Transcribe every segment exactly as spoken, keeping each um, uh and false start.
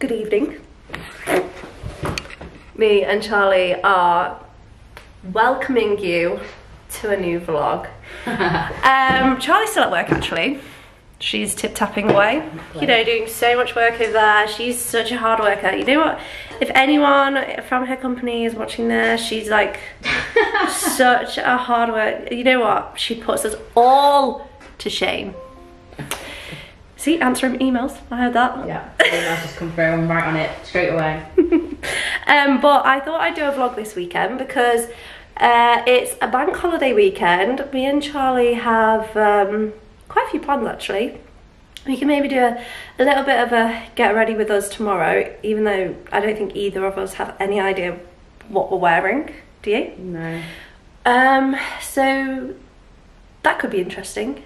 Good evening. Me and Charlie are welcoming you to a new vlog. um, Charlie's still at work actually. She's tip-tapping away. You know, doing so much work over there. She's such a hard worker. You know what? If anyone from her company is watching this, she's like such a hard worker. You know what? She puts us all to shame. See, answering emails. I heard that. Yeah, emails just come through and right on it straight away. um, but I thought I'd do a vlog this weekend because uh, it's a bank holiday weekend. Me and Charlie have um, quite a few plans actually. We can maybe do a, a little bit of a get ready with us tomorrow, even though I don't think either of us have any idea what we're wearing. Do you? No. Um. So that could be interesting.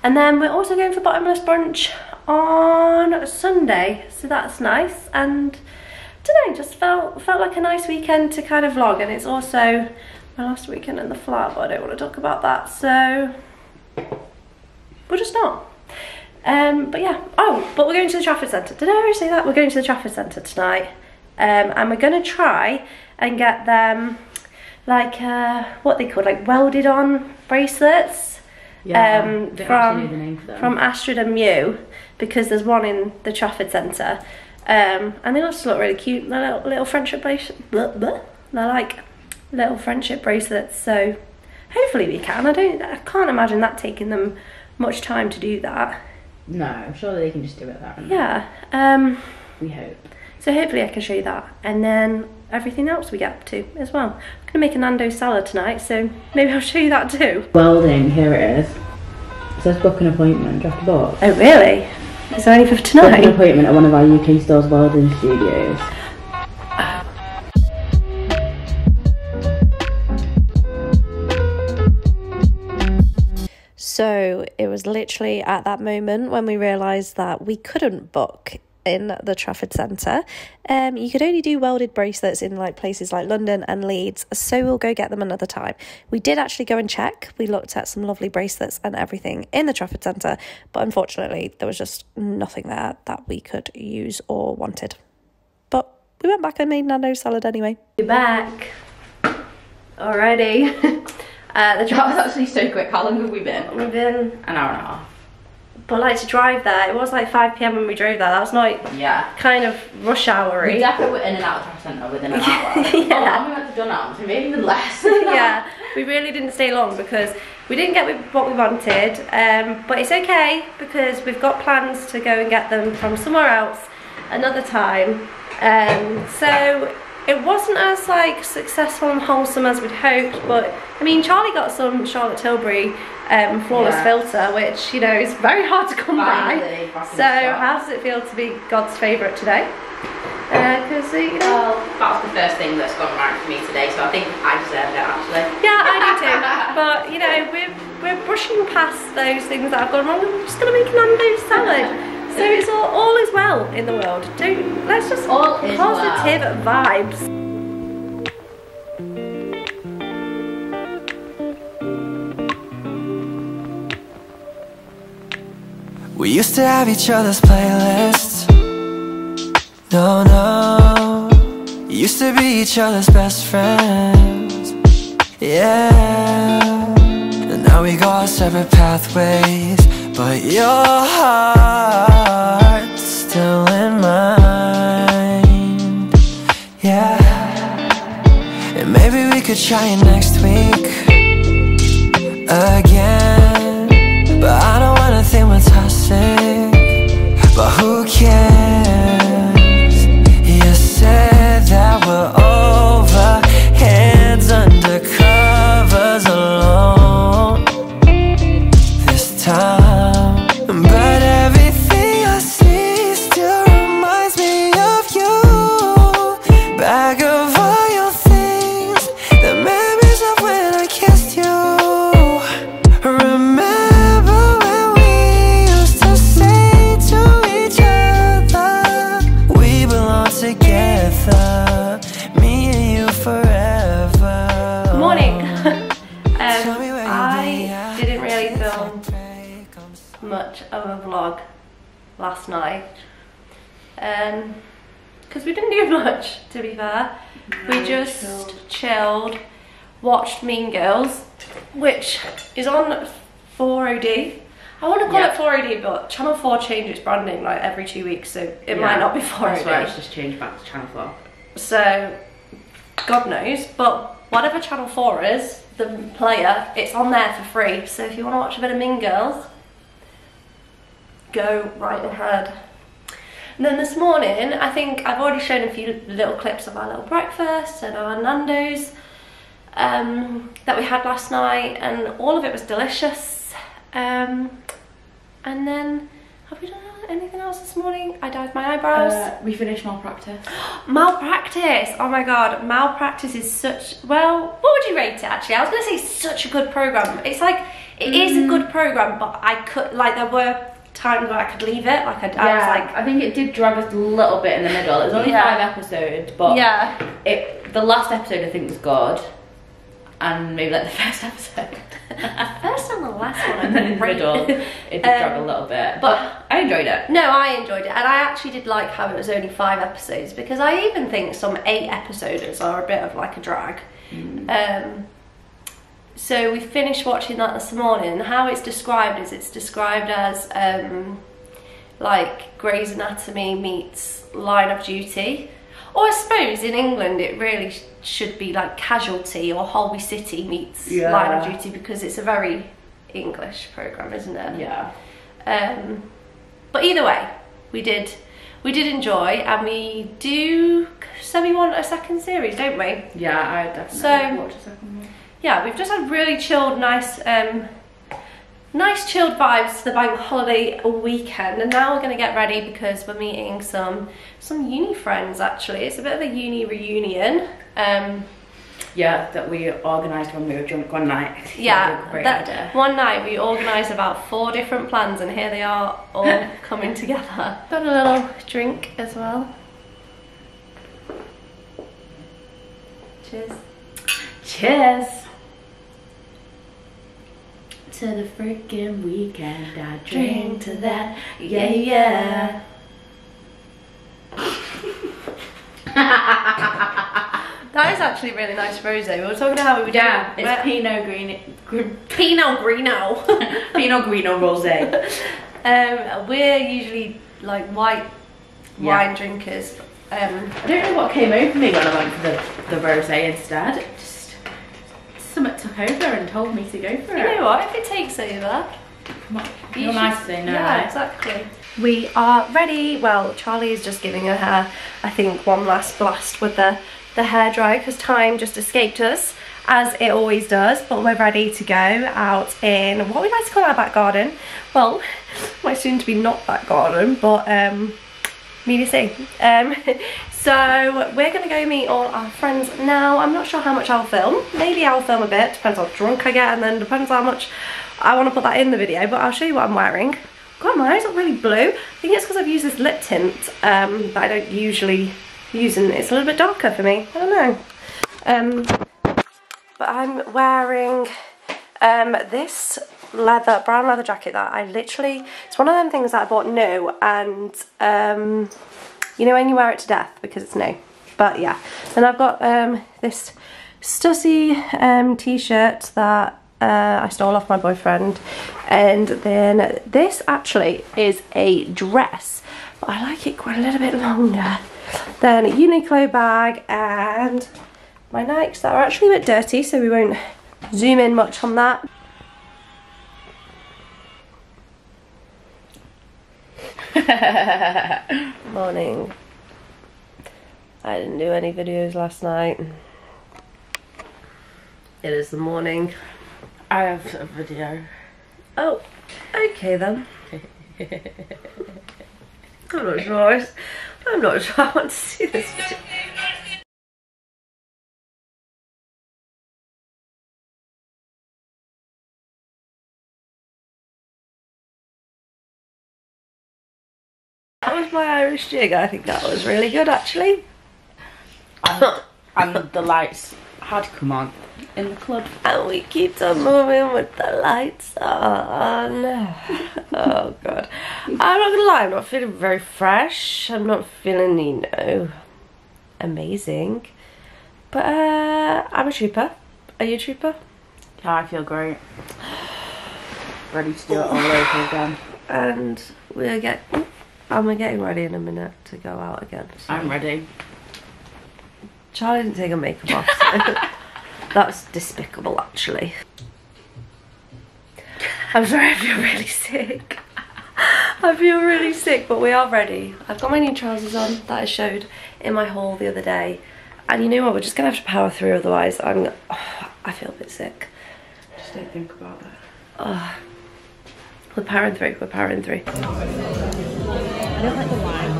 And then we're also going for bottomless brunch on Sunday, so that's nice. And I don't know, just felt felt like a nice weekend to kind of vlog. And it's also my last weekend in the flat, but I don't want to talk about that, so we'll just not. Um, but yeah, oh, but we're going to the Trafford Centre. Did I already say that? We're going to the Trafford Centre tonight, um, and we're gonna try and get them like uh, what they called like welded on bracelets. Yeah, um, from, from Astrid and Mew, because there's one in the Trafford Centre, um, and they also look really cute. They're little, little friendship bracelets. They're like little friendship bracelets. So hopefully we can. I don't. I can't imagine that taking them much time to do that. No, I'm sure they can just do it that way. Yeah. Um, we hope. So hopefully I can show you that, and then everything else we get up to as well. I'm going to make a Nando salad tonight, so maybe I'll show you that too. Welding, here it is. It says book an appointment, do you have to book? Oh really? Is there any for tonight? Book an appointment at one of our U K stores welding studios. So it was literally at that moment when we realised that we couldn't book in the Trafford Centre. Um, you could only do welded bracelets in like places like London and Leeds, so we'll go get them another time. We did actually go and check. We looked at some lovely bracelets and everything in the Trafford Centre, but unfortunately there was just nothing there that we could use or wanted. But we went back and made Nando salad anyway. We're back already. uh, the that was actually so quick. How long have we been? We've been an hour and a half. But like to drive there, it was like five p m when we drove there. That was like yeah, kind of rush houry. We definitely were in and out of the centre within an hour. Yeah, oh, we had to done that, maybe even less. Yeah, we really didn't stay long because we didn't get what we wanted. Um, but it's okay because we've got plans to go and get them from somewhere else another time. Um, so it wasn't as like successful and wholesome as we'd hoped. But I mean, Charlie got some Charlotte Tilbury Um, flawless yeah. filter, which you know is very hard to come Finally, by. So how does it feel to be God's favourite today? Because uh, you know, well, that was the first thing that's gone right for me today, so I think I deserved it actually. Yeah, I do too. But you know, we're we're brushing past those things that have gone wrong. We're just gonna make an Nando salad. So it's all all is well in the world. Don't let's just all positive well. vibes. We used to have each other's playlists. No, no. Used to be each other's best friends. Yeah. And now we go our separate pathways, but your heart's still in mine. Yeah. And maybe we could try it next week again, but I don't wanna think we're toxic, but who cares? You said that we're over, heads under covers alone this time. But everything I see still reminds me of you. Bag of all your things, the memories of when I kissed you. Remember much of a vlog last night, um, because we didn't do much, to be fair. No, we just chilled. chilled, watched Mean Girls, which is on four O D. I want to call yeah. it four O D, but Channel four change its branding like every two weeks, so it yeah, might not be four O D. That's why it's just changed back to Channel four. So, God knows, but whatever Channel four is, the player, it's on there for free. So if you want to watch a bit of Mean Girls, go right ahead. And then this morning, I think I've already shown a few little clips of our little breakfast and our Nando's um, that we had last night, and all of it was delicious. Um, and then, have we done anything else this morning? I dyed my eyebrows. Uh, we finished malpractice. Malpractice! Oh my god, malpractice is such, well, what would you rate it actually? I was going to say such a good programme. It's like, it mm. is a good programme, but I could, like there were times where I could leave it, like I, yeah, I was like... I think it did drag us a little bit in the middle. It was only yeah. five episodes, but yeah. it, the last episode I think was good, and maybe like the first episode. First and the last one, and then in the middle, it did um, drag a little bit, but I enjoyed it. No, I enjoyed it, and I actually did like how it was only five episodes, because I even think some eight episodes are a bit of like a drag. Mm. Um, so we finished watching that this morning. How it's described is it's described as um, like Grey's Anatomy meets Line of Duty. Or I suppose in England it really should be like Casualty or Holby City meets yeah. Line of Duty, because it's a very English programme, isn't it? Yeah. Um, but either way, we did we did enjoy, and we do so we want a second series, don't we? Yeah, I definitely so, watch a second one. Yeah, we've just had really chilled, nice, um, nice chilled vibes to the bank holiday weekend, and now we're going to get ready because we're meeting some some uni friends. Actually, it's a bit of a uni reunion. Um, yeah, that we organised when we were drunk one night. Yeah, that that one night we organised about four different plans, and here they are all coming together. Got a little drink as well. Cheers. Cheers. To the freaking weekend, I drink to that, yeah, yeah. That is actually really nice rosé. We were talking about how we would yeah, do it. It's Pinot Grigio. Gr Pinot Grigio. Pinot Grigio rosé. Um, we're usually like white yeah. wine drinkers. Um, I don't know what came over me when I went for the, the rosé instead. Just It took over and told me to go for it. You know what? If it takes over, you're nice to know. Yeah, exactly. We are ready. Well, Charlie is just giving her hair, I think, one last blast with the the hairdryer because time just escaped us, as it always does. But we're ready to go out in what we like to call our back garden. Well, my soon-to-be not back garden, but um, media thing. Um, So we're going to go meet all our friends now. I'm not sure how much I'll film. Maybe I'll film a bit. Depends how drunk I get, and then depends how much I want to put that in the video. But I'll show you what I'm wearing. God, my eyes are really blue. I think it's because I've used this lip tint um, that I don't usually use, and it's a little bit darker for me. I don't know. Um, but I'm wearing um, this leather, brown leather jacket that I literally... It's one of them things that I bought new, and... Um, you know when you wear it to death because it's new. But yeah. And I've got um, this Stussy um, t-shirt that uh, I stole off my boyfriend. And then this actually is a dress, but I like it quite a little bit longer. Then a Uniqlo bag and my Nikes that are actually a bit dirty, so we won't zoom in much on that. Morning. I didn't do any videos last night. It is the morning. I have a video. Oh, okay then. I'm not sure. I'm not sure I want to see this video. My Irish jig, I think that was really good actually. And, and the lights had come on in the club. And we keep on moving with the lights on. Oh god. I'm not gonna lie, I'm not feeling very fresh. I'm not feeling, you know, amazing. But uh, I'm a trooper. Are you a trooper? Yeah, I feel great. Ready to do it all over again. And we're get, and we're getting ready in a minute to go out again. So. I'm ready. Charlie didn't take her makeup off, so that's despicable actually. I'm sorry, I feel really sick. I feel really sick, but we are ready. I've got my new trousers on that I showed in my haul the other day. And you know what, we're just gonna have to power through, otherwise I'm, oh, I feel a bit sick. Just don't think about that. Oh, we're powering through, we're powering through. I don't like the wine.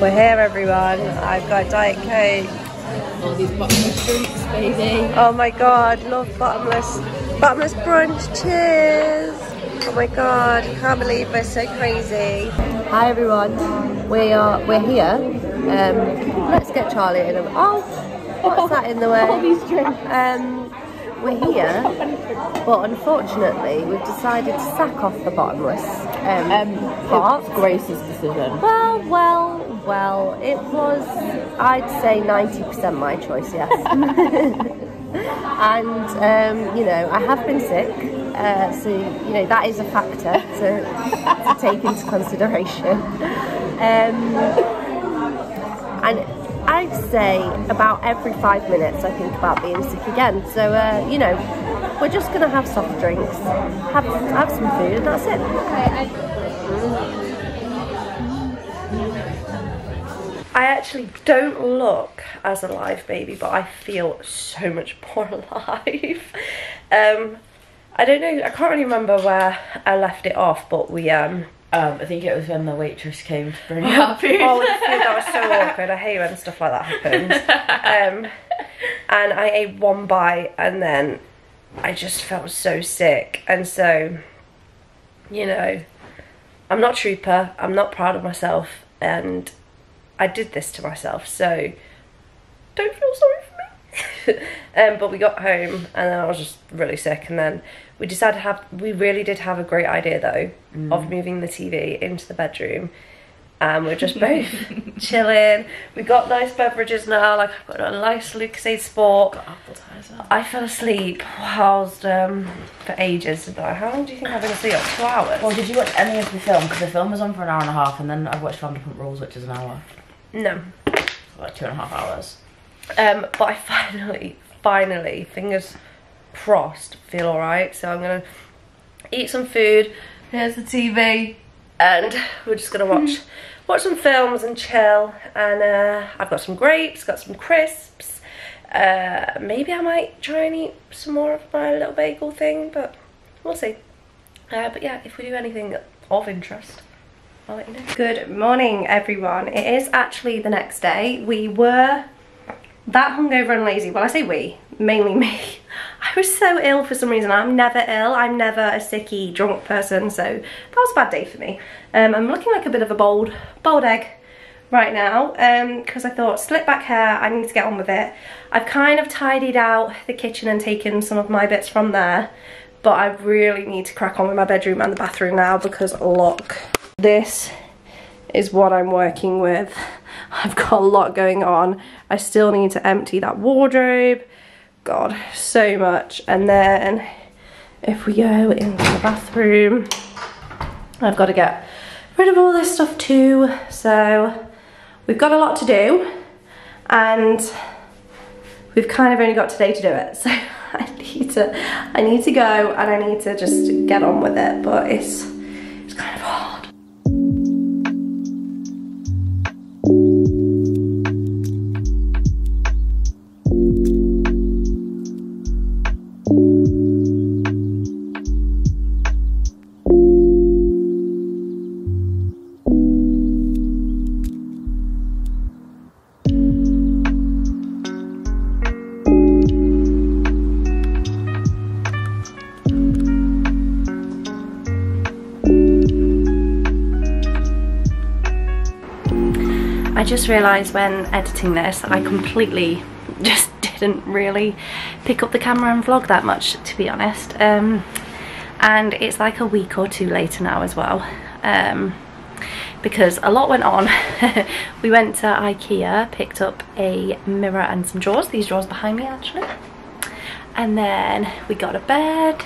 We're here everyone, I've got Diet Coke. All these bottomless drinks, baby. Oh my god, love bottomless, bottomless brunch, cheers. Oh my god, I can't believe we're so crazy. Hi everyone, we are, we're here. Um, let's get Charlie in a, oh, what's that in the way? All these drinks. Um, We're here, but unfortunately we've decided to sack off the bottomless um, um, part. It's Grace's decision. Well, well, well, it was, I'd say ninety percent my choice, yes. And, um, you know, I have been sick, uh, so, you know, that is a factor to, to take into consideration. Um, and... I'd say about every five minutes I think about being sick again. So, uh, you know, we're just going to have soft drinks, have, have some food, and that's it. I actually don't look as alive, baby, but I feel so much more alive. um, I don't know, I can't really remember where I left it off, but we... Um, Um, I think it was when the waitress came to bring oh, up food. Oh, that was so awkward. I hate when stuff like that happens. Um, and I ate one bite and then I just felt so sick. And so, you know, I'm not a trooper. I'm not proud of myself. And I did this to myself. So don't feel sorry for me. um, but we got home and then I was just really sick. And then... We decided to have, we really did have a great idea though, mm. of moving the T V into the bedroom. And we're just both chilling. We got nice beverages now, like I've got a nice Lucas-Aid Sport. Got appetizer. I fell asleep, housed um, for ages. How long do you think I've been asleep? Like two hours? Well, did you watch any of the film? Because the film was on for an hour and a half and then I've watched Vanderpump Rules, which is an hour. No. So like two and a half hours. Um, but I finally, finally, fingers... crossed, feel alright, so I'm gonna eat some food. Here's the T V, and we're just gonna watch watch some films and chill. And uh, I've got some grapes, got some crisps. Uh, maybe I might try and eat some more of my little bagel thing, but we'll see. Uh, but yeah, if we do anything of interest, I'll let you know. Good morning, everyone. It is actually the next day. We were that hungover and lazy. Well, I say we, mainly me. I was so ill for some reason. I'm never ill. I'm never a sicky, drunk person. So that was a bad day for me. Um, I'm looking like a bit of a bold, bold egg right now because um, I thought slick back hair, I need to get on with it. I've kind of tidied out the kitchen and taken some of my bits from there, but I really need to crack on with my bedroom and the bathroom now because look, this is what I'm working with. I've got a lot going on. I still need to empty that wardrobe. God, so much. And then if we go into the bathroom, I've got to get rid of all this stuff too. So we've got a lot to do and we've kind of only got today to do it. So I need to, I need to go and I need to just get on with it, but it's, it's kind of hard. I just realised when editing this I completely just didn't really pick up the camera and vlog that much, to be honest. Um, and it's like a week or two later now as well, um, because a lot went on. We went to IKEA, picked up a mirror and some drawers, these drawers behind me actually, and then we got a bed,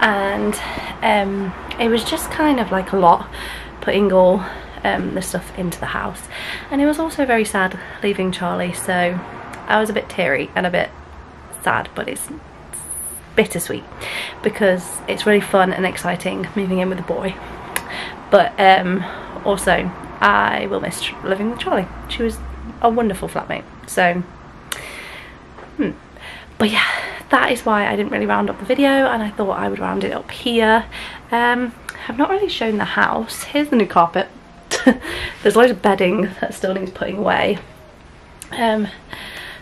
and um, it was just kind of like a lot, putting all um, the stuff into the house. And it was also very sad leaving Charlie, so I was a bit teary and a bit sad, but it's bittersweet because it's really fun and exciting moving in with a boy, but um, also I will miss living with Charlie. She was a wonderful flatmate, so hmm. But yeah, that is why I didn't really round up the video, and I thought I would round it up here. um, I've not really shown the house. Here's the new carpet. There's loads of bedding that still needs putting away. Um,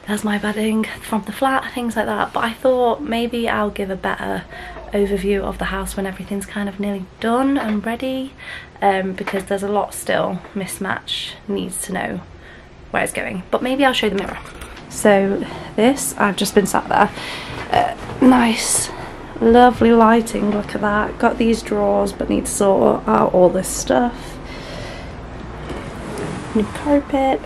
there's my bedding from the flat, things like that, but I thought maybe I'll give a better overview of the house when everything's kind of nearly done and ready, um, because there's a lot still mismatch, needs to know where it's going, but maybe I'll show the mirror. So this, I've just been sat there, uh, nice lovely lighting, look at that. Got these drawers but need to sort out all this stuff, new carpet.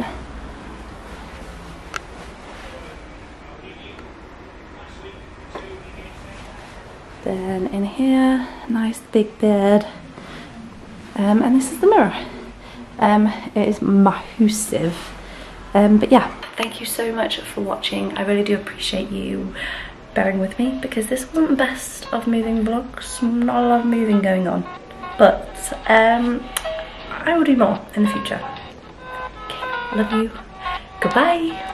Then in here, nice big bed, um, and this is the mirror. Um, it is massive, um, but yeah. Thank you so much for watching. I really do appreciate you bearing with me because this wasn't the best of moving vlogs. Not a lot of moving going on, but um, I will do more in the future. Okay, love you. Goodbye.